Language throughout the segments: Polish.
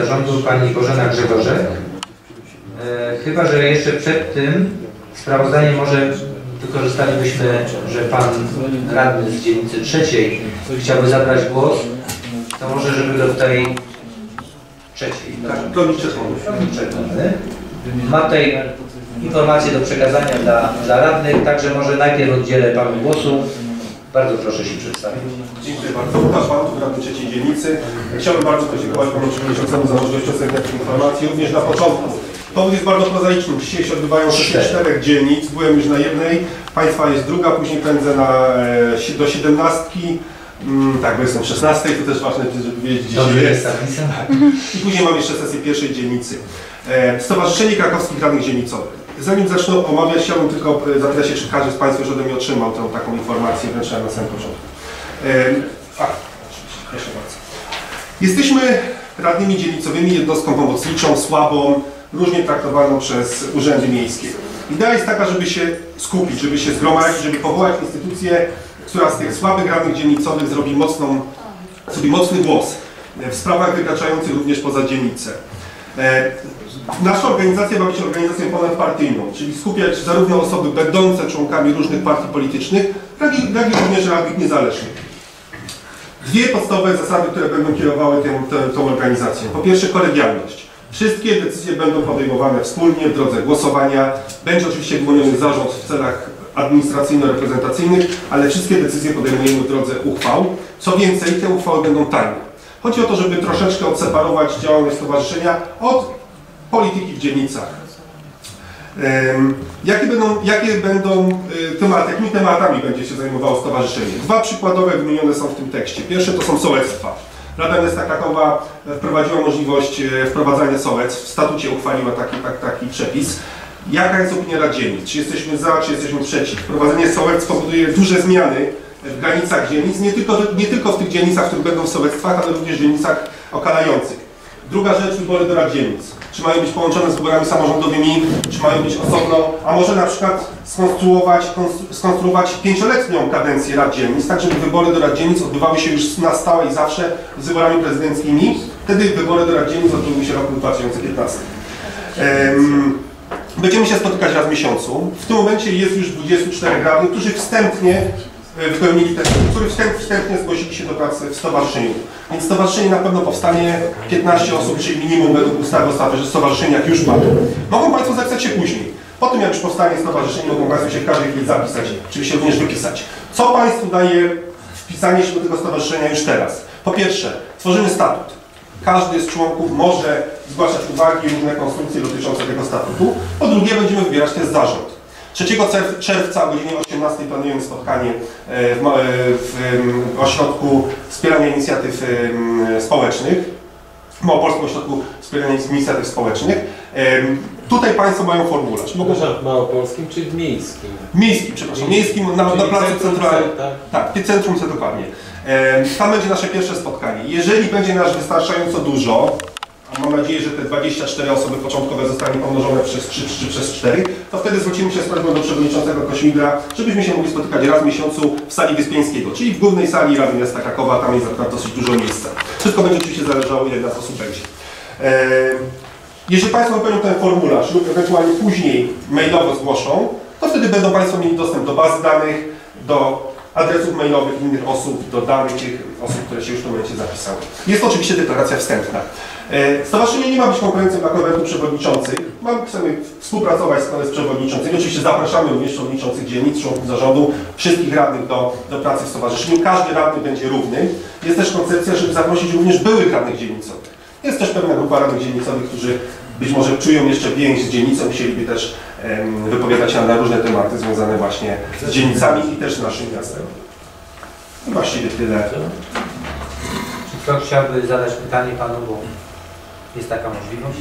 Zarządu pani Bożena Grzegorzek. Chyba że jeszcze przed tym sprawozdaniem może wykorzystalibyśmy, że pan radny z dzielnicy trzeciej chciałby zabrać głos, to może żeby do tej trzeciej. Tak, to liczę. Ma tutaj informacje do przekazania dla radnych, także może najpierw oddzielę panu głosu. Bardzo proszę się przedstawić. Dziękuję bardzo. Łukasz Wantuch, radny trzeciej dzielnicy. Chciałbym bardzo podziękować panu przewodniczącemu za możliwość oceny tych informacji, również na początku. Powód jest bardzo prozaiczny. Dzisiaj się odbywają czterech dzielnic. Byłem już na jednej, państwa jest druga, później pędzę do 17. Tak, bo jestem 16, to też ważne, żeby wiedzieć, gdzie się jest. Tak. I później mam jeszcze sesję pierwszej dzielnicy. Stowarzyszenie Krakowskich Radnych Dzielnicowych. Zanim zacznę omawiać, chciałbym tylko zapytać się, czy każdy z Państwa już ode mnie otrzymał tę taką informację, wręcz na samym początku. Proszę bardzo. Jesteśmy radnymi dzielnicowymi, jednostką pomocniczą, słabą, różnie traktowaną przez urzędy miejskie. Idea jest taka, żeby się skupić, żeby się zgromadzić, żeby powołać instytucję, która z tych słabych radnych dzielnicowych zrobi mocny głos w sprawach wykraczających również poza dzielnicę. Nasza organizacja ma być organizacją ponadpartyjną, czyli skupiać zarówno osoby będące członkami różnych partii politycznych, jak i również radnych niezależnych. Dwie podstawowe zasady, które będą kierowały tą organizacją. Po pierwsze, kolegialność. Wszystkie decyzje będą podejmowane wspólnie w drodze głosowania. Będzie oczywiście wyłoniony zarząd w celach administracyjno-reprezentacyjnych, ale wszystkie decyzje podejmujemy w drodze uchwał. Co więcej, te uchwały będą tajne. Chodzi o to, żeby troszeczkę odseparować działalność stowarzyszenia od polityki w dzielnicach. Jakie będą tematy, jakimi tematami będzie się zajmowało stowarzyszenie? Dwa przykładowe wymienione są w tym tekście. Pierwsze to są sołectwa. Rada Miasta Krakowa wprowadziła możliwość wprowadzania sołectw. W statucie uchwaliła taki przepis. Jaka jest opinia Rad Dzielnic? Czy jesteśmy za, czy jesteśmy przeciw? Wprowadzenie sołectw powoduje duże zmiany w granicach dzielnic, nie tylko w tych dzielnicach, w których będą w sołectwach, ale również w dzielnicach okalających. Druga rzecz, wybory do rad dzielnic. Czy mają być połączone z wyborami samorządowymi, czy mają być osobno, a może na przykład skonstruować 5-letnią kadencję rad dzielnic, tak żeby wybory do rad dzielnic odbywały się już na stałe i zawsze z wyborami prezydenckimi. Wtedy wybory do rad dzielnic odbyły się w roku 2015. Będziemy się spotykać raz w miesiącu. W tym momencie jest już 24 radnych, którzy wstępnie zgłosili się do pracy w stowarzyszeniu. Więc stowarzyszenie na pewno powstanie 15 osób, czyli minimum według ustawy że stowarzyszenie jak już ma. Mogą Państwo zapisać się później. Po tym jak już powstanie stowarzyszenie, mogą Państwo się w każdej chwili zapisać, oczywiście również wypisać. Co Państwu daje wpisanie się do tego stowarzyszenia już teraz? Po pierwsze, tworzymy statut. Każdy z członków może zgłaszać uwagi i różne konstrukcje dotyczące tego statutu. Po drugie, będziemy wybierać też zarząd. 3 czerwca o godzinie 18 planujemy spotkanie w Ośrodku Wspierania Inicjatyw Społecznych, w Małopolskim Ośrodku Wspierania Inicjatyw Społecznych. Tutaj Państwo mają formularz. W Małopolskim czy w Miejskim? Miejskim, na placu centralnym. Tak, centrum C dokładnie. Tam będzie nasze pierwsze spotkanie. Jeżeli będzie nas wystarczająco dużo, a mam nadzieję, że te 24 osoby początkowe zostaną pomnożone przez 3 czy przez 4, to wtedy zwrócimy się z prośbą do przewodniczącego Kośmigla, żebyśmy się mogli spotykać raz w miesiącu w sali Wyspiańskiego, czyli w głównej sali Rady Miasta Krakowa, tam jest akurat dosyć dużo miejsca. Wszystko będzie oczywiście zależało, ile nas osób będzie. Jeżeli Państwo wypełnią ten formularz lub ewentualnie później mailowo zgłoszą, to wtedy będą Państwo mieli dostęp do bazy danych, do adresów mailowych innych osób, do danych tych osób, które się już w tym momencie zapisały. Jest to oczywiście deklaracja wstępna. Stowarzyszenie nie ma być konkurencją dla konwentu przewodniczących. Chcemy współpracować z przewodniczącymi. Oczywiście zapraszamy również przewodniczących dzielnic, członków zarządu, wszystkich radnych do pracy w stowarzyszeniu. Każdy radny będzie równy. Jest też koncepcja, żeby zaprosić również byłych radnych dzielnicowych. Jest też pewna grupa radnych dzielnicowych, którzy być może czują jeszcze więź z dzielnicą, chcieliby też wypowiadać się na różne tematy związane właśnie z dzielnicami i też z naszym miastem. I właściwie tyle. Czy ktoś chciałby zadać pytanie Panu, bo jest taka możliwość?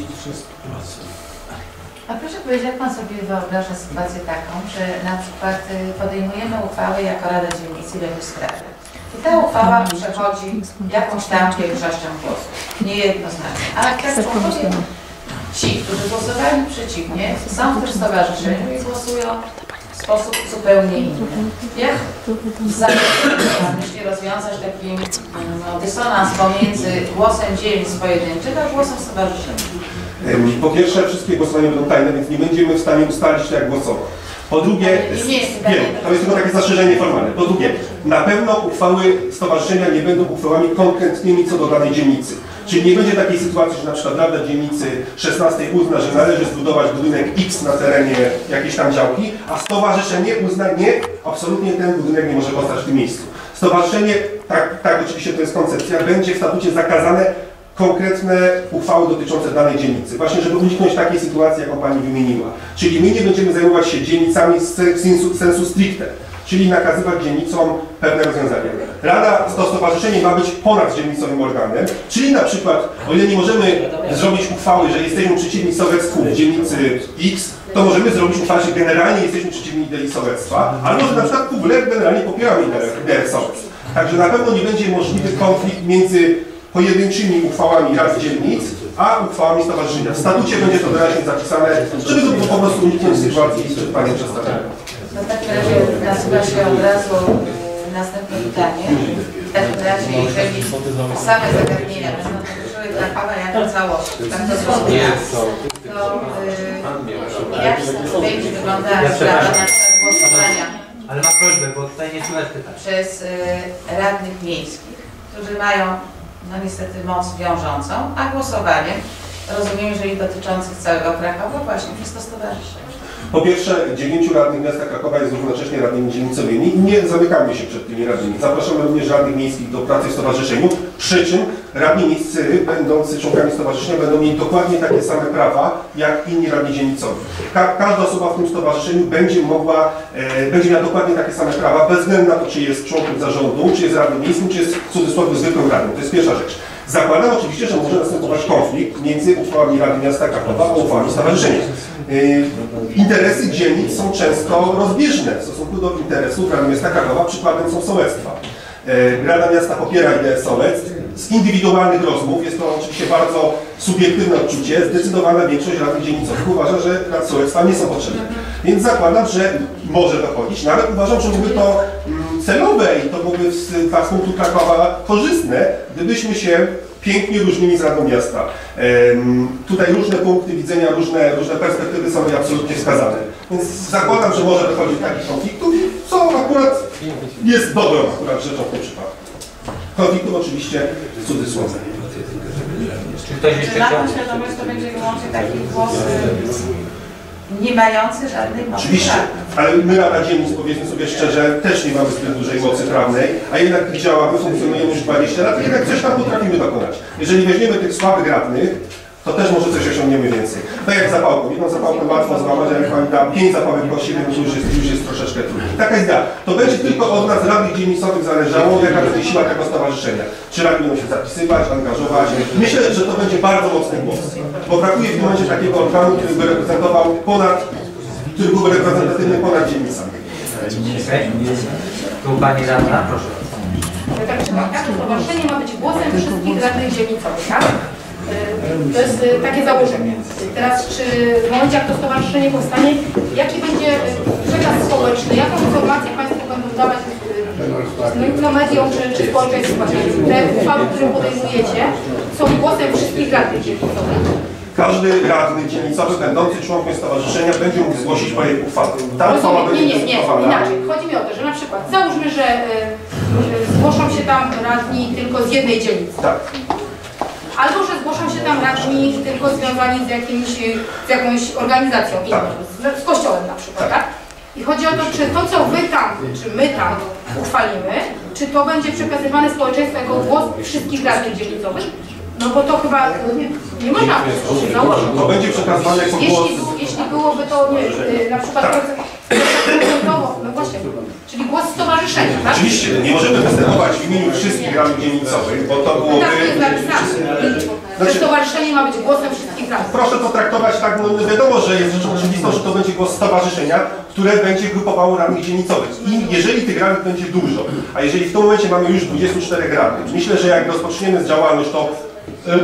A proszę powiedzieć, jak Pan sobie wyobraża sytuację taką, że na przykład podejmujemy uchwały jako Rada Dzielnicy do sprawy. I ta uchwała przechodzi jakąś tam większością głosów. Niejednoznacznie. Ale też ci, którzy głosowali przeciwnie, są w tym stowarzyszeniu i głosują w sposób zupełnie inny. Jak zamieścić rozwiązać taki dysonans pomiędzy głosem dzielnic pojedynczych a głosem stowarzyszenia? Po pierwsze, wszystkie głosowania będą tajne, więc nie będziemy w stanie ustalić, jak głosować. Po drugie, to jest tylko takie zastrzeżenie formalne. Po drugie, na pewno uchwały stowarzyszenia nie będą uchwałami konkretnymi co do danej dzielnicy. Czyli nie będzie takiej sytuacji, że na przykład Rada Dzielnicy 16 uzna, że należy zbudować budynek X na terenie jakiejś tam działki, a stowarzyszenie uzna, nie, absolutnie ten budynek nie może powstać w tym miejscu. Stowarzyszenie, tak oczywiście to jest koncepcja, będzie w statucie zakazane konkretne uchwały dotyczące danej dzielnicy. Właśnie, żeby uniknąć takiej sytuacji, jaką Pani wymieniła. Czyli my nie będziemy zajmować się dzielnicami z sensu stricte, czyli nakazywać dzielnicom pewne rozwiązania. Rada, to stowarzyszenie ma być ponad dzielnicowym organem, czyli na przykład, o ile nie możemy zrobić uchwały, że jesteśmy przeciwni sowiecku w dzielnicy X, to możemy zrobić uchwałę, że generalnie jesteśmy przeciwni idei sowiectwa, albo że na przykład w ogóle generalnie popieramy ideę sowiectw. Także na pewno nie będzie możliwy konflikt między pojedynczymi uchwałami rad dzielnic, a uchwałami stowarzyszenia. W statucie będzie to wyraźnie zapisane, żeby to po prostu uniknąć sytuacji i przed Panią przedstawioną. No w takim razie nasuwa się od razu następne pytanie. W takim razie, jeżeli same zagadnienia będą dotyczyły dla Pana jako całości, tak to jak będzie wyglądała sprawa na przykład głosowania przez radnych miejskich, którzy mają no niestety moc wiążącą, a głosowanie, rozumiem, jeżeli dotyczących całego Krakowa, właśnie przez to stowarzyszenie. Po pierwsze, 9 radnych miasta Krakowa jest równocześnie radnymi dzielnicowymi. Nie zamykamy się przed tymi radnymi. Zapraszamy również radnych miejskich do pracy w stowarzyszeniu, przy czym radni miejscy będący członkami stowarzyszenia będą mieli dokładnie takie same prawa, jak inni radni dzielnicowi. Każda osoba w tym stowarzyszeniu będzie miała dokładnie takie same prawa, bez względu na to, czy jest członkiem zarządu, czy jest radnym miejskim, czy jest w cudzysłowie zwykłym radnym. To jest pierwsza rzecz. Zakładam oczywiście, że może następować konflikt między uchwałami Rady Miasta Krakowa a uchwałami stowarzyszenia. Interesy dzielnic są często rozbieżne w stosunku do interesów Rady Miasta Krakowa, przykładem są sołectwa. Rada Miasta popiera ideę sołectw. Z indywidualnych rozmów, jest to oczywiście bardzo subiektywne odczucie, zdecydowana większość radnych dzielnicowych uważa, że rad sołectwa nie są potrzebne. Więc zakładam, że może dochodzić, no ale uważam, że byłoby to celowe i to byłoby dla punktu Krakowa korzystne, gdybyśmy się pięknie różnili z Radą Miasta. Tutaj różne punkty widzenia, różne perspektywy są mi absolutnie wskazane. Więc zakładam, że może dochodzić do takich konfliktów, co akurat jest dobrą rzeczą w tym przypadku. Konfliktów oczywiście w cudzysłowie. Czy na tą świadomość to będzie wyłącznie taki głos nie mający żadnej mocy? Oczywiście, ale my Rada Dzielnic, powiedzmy sobie szczerze, też nie mamy zbyt dużej mocy prawnej, a jednak działamy, funkcjonujemy już 20 lat, jednak coś tam potrafimy dokonać. Jeżeli weźmiemy tych słabych radnych, to też może coś osiągniemy więcej. Tak jak zapałką. Jedną zapałkę łatwo złamać, ale jak pani da 5 zapałek po siebie, już jest troszeczkę trudniej. Taka idea. To będzie tylko od nas, radnych dzielnicowych, zależało, jaka będzie siła tego stowarzyszenia. Czy radni będą się zapisywać, angażować. Myślę, że to będzie bardzo mocny głos. Bo brakuje w tym momencie takiego organu, który by reprezentował który byłby reprezentatywny ponad dzielnicami. Tu pani radna, proszę. Stowarzyszenie ma być głosem wszystkich radnych dzielnicowych, tak? To jest takie założenie. Teraz, czy w momencie, jak to stowarzyszenie powstanie, jaki będzie przekaz społeczny, jaką informację Państwo będą dawać mediom czy społeczeństwu? Te uchwały, które podejmujecie, są głosem wszystkich radnych dzielnicowych. Każdy radny dzielnicowy będący członkiem stowarzyszenia będzie mógł zgłosić projekt uchwały. Inaczej. Chodzi mi o to, że na przykład załóżmy, że zgłoszą się tam radni tylko z jednej dzielnicy. Tak. Albo, że zgłoszą się tam radni tylko związani z jakąś organizacją inną, tak. Z kościołem na przykład, tak? I chodzi o to, czy to, co wy tam, czy my tam uchwalimy, czy to będzie przekazywane społeczeństwu jako głos wszystkich radnych dzielnicowych? No bo to chyba nie można się założyć. To będzie przekazywane jako głos. Jeśli byłoby to na przykład no właśnie, czyli głos stowarzyszenia, tak? Oczywiście, nie możemy występować w imieniu wszystkich radnych dzielnicowych, bo to byłoby... Znaczy, stowarzyszenie ma być głosem wszystkich radnych. Proszę to traktować tak, no wiadomo, że jest rzeczą oczywistą, że to będzie głos stowarzyszenia, które będzie grupowało radnych dzielnicowych. I jeżeli tych radnych będzie dużo, a jeżeli w tym momencie mamy już 24 radnych, myślę, że jak rozpoczniemy działalność, to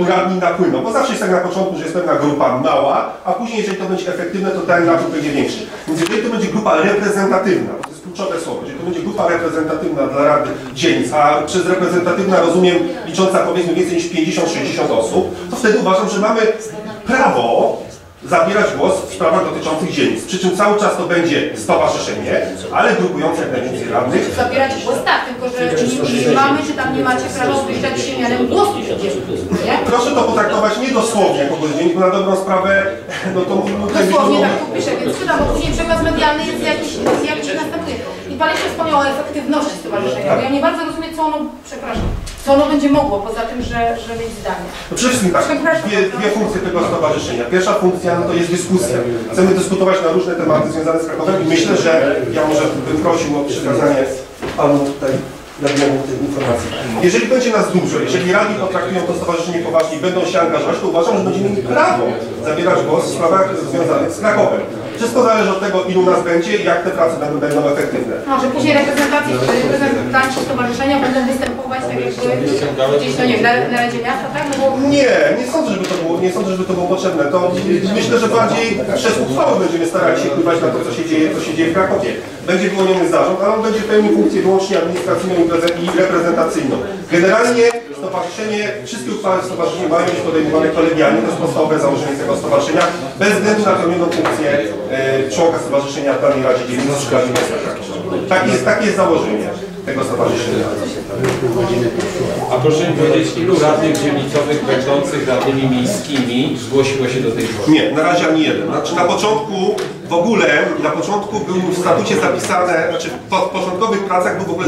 radni napłyną, bo zawsze jest tak na początku, że jest pewna grupa mała, a później, jeżeli to będzie efektywne, to ten napływ będzie większy. Więc jeżeli to będzie grupa reprezentatywna, jest kluczowe słowo, czyli to będzie grupa reprezentatywna dla Rady Dzielnic, a przez reprezentatywna rozumiem licząca powiedzmy więcej niż 50-60 osób, to wtedy uważam, że mamy prawo zabierać głos w sprawach dotyczących dzielnic. Przy czym cały czas to będzie stowarzyszenie, ale grupujące jak najwięcej radnych. Zabierać głos, tak, tylko że nie mamy, czy tam nie macie prawa zbliżać się mianem głosu. Proszę to potraktować nie dosłownie jako głos dziennik, bo na dobrą sprawę, no to... Dosłownie tak tu piszę, więc chyba, bo później przekaz medialny jest jakiś następny. I Pan jeszcze wspomniał o efektywności stowarzyszenia, tak. Bo ja nie bardzo rozumiem, co ono, przepraszam, co ono będzie mogło, poza tym, że mieć zdanie. No przede wszystkim tak, dwie funkcje tego stowarzyszenia. Pierwsza funkcja no to jest dyskusja. Chcemy dyskutować na różne tematy związane z Krakowem i myślę, że ja może bym prosił o przekazanie Panu tutaj tej informacji. Jeżeli będzie nas dużo, jeżeli radni potraktują to stowarzyszenie poważnie i będą się angażować, to uważam, że będziemy mieli prawo zabierać głos w sprawach związanych z Krakowem. Wszystko zależy od tego, ilu nas będzie i jak te prace będą efektywne. Może później reprezentanci stowarzyszenia będą występować tak jakby gdzieś, no nie wiem, na Radzie Miasta, tak? No bo... Nie sądzę, żeby to było potrzebne. To myślę, że bardziej przez uchwałę będziemy starali się wpływać na to, co się dzieje w Krakowie. Będzie wyłoniony zarząd, ale on będzie pełnił funkcję wyłącznie administracyjną i reprezentacyjną. Generalnie stowarzyszenie, wszystkie uchwały stowarzyszenia mają być podejmowane kolegialnie, to jest podstawowe założenie tego stowarzyszenia, bez względu na pełnioną funkcję członka stowarzyszenia w danej Radzie Dzielnicy czy Radzie Miasta Krakowa. Takie jest założenie tego stowarzyszenia. A proszę mi powiedzieć, ilu radnych dzielnicowych będących radnymi miejskimi zgłosiło się do tej formy? Nie, na razie ani jeden. Znaczy na początku w ogóle, był w statucie zapisane, znaczy w początkowych pracach był w ogóle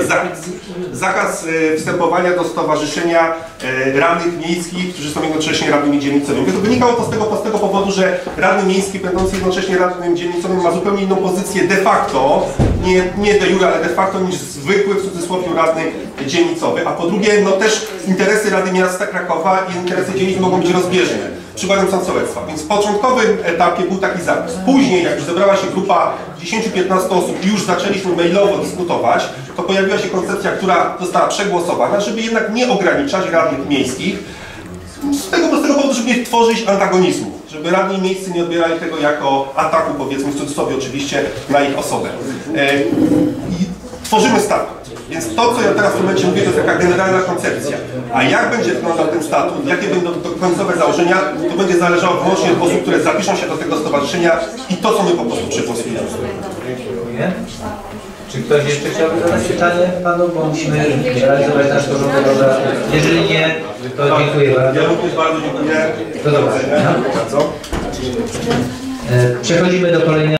zakaz wstępowania do stowarzyszenia radnych miejskich, którzy są jednocześnie radnymi dzielnicowymi. To wynikało to z tego powodu, że radny miejski będący jednocześnie radnym dzielnicowym ma zupełnie inną pozycję de facto, nie de jure, ale de facto niż zwykły w cudzysłowie radny dzielnicowy. A po drugie, no też interesy Rady Miasta Krakowa i interesy dzielnic mogą być rozbieżne. Przykładem są sołectwa. Więc w początkowym etapie był taki zapis. Później, jak już zebrała się grupa 10-15 osób i już zaczęliśmy mailowo dyskutować, to pojawiła się koncepcja, która została przegłosowana, żeby jednak nie ograniczać radnych miejskich z tego prostego powodu, żeby nie tworzyć antagonizmu, żeby radni miejscy nie odbierali tego jako ataku, powiedzmy w cudzysłowie oczywiście, na ich osobę. I tworzymy statut. Więc to, co ja teraz w tym momencie mówię, to jest taka generalna koncepcja. A jak będzie wyglądał ten statut, jakie będą końcowe założenia, to będzie zależało wyłącznie od osób, które zapiszą się do tego stowarzyszenia i to, co my po prostu przegłosujemy. Dziękuję. Czy ktoś jeszcze chciałby zadać pytanie Panu, bo musimy realizować nasz porządek? Jeżeli nie, to dziękuję bardzo. Ja również bardzo dziękuję. Do zobaczenia. Przechodzimy do kolejnego.